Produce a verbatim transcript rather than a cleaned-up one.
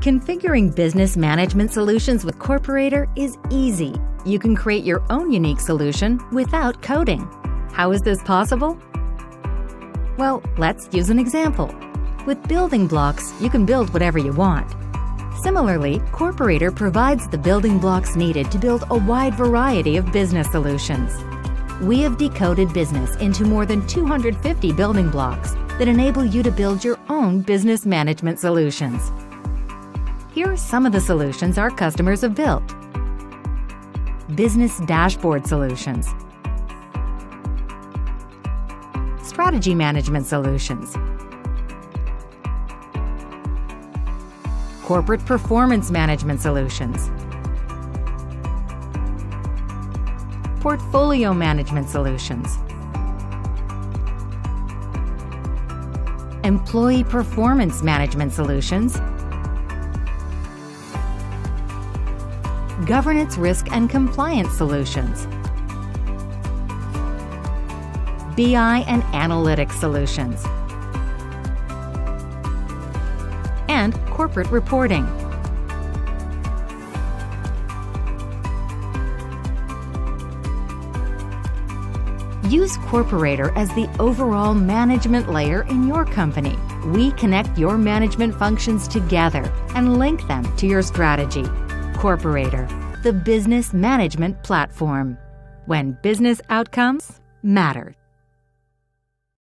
Configuring business management solutions with Corporater is easy. You can create your own unique solution without coding. How is this possible? Well, let's use an example. With building blocks, you can build whatever you want. Similarly, Corporater provides the building blocks needed to build a wide variety of business solutions. We have decoded business into more than two hundred fifty building blocks that enable you to build your own business management solutions. Here are some of the solutions our customers have built. Business dashboard solutions. Strategy management solutions. Corporate performance management solutions. Portfolio management solutions. Employee performance management solutions. Governance, risk, and compliance solutions. B I and analytics solutions. And corporate reporting. Use Corporater as the overall management layer in your company. We connect your management functions together and link them to your strategy. Corporater, the business management platform, when business outcomes matter.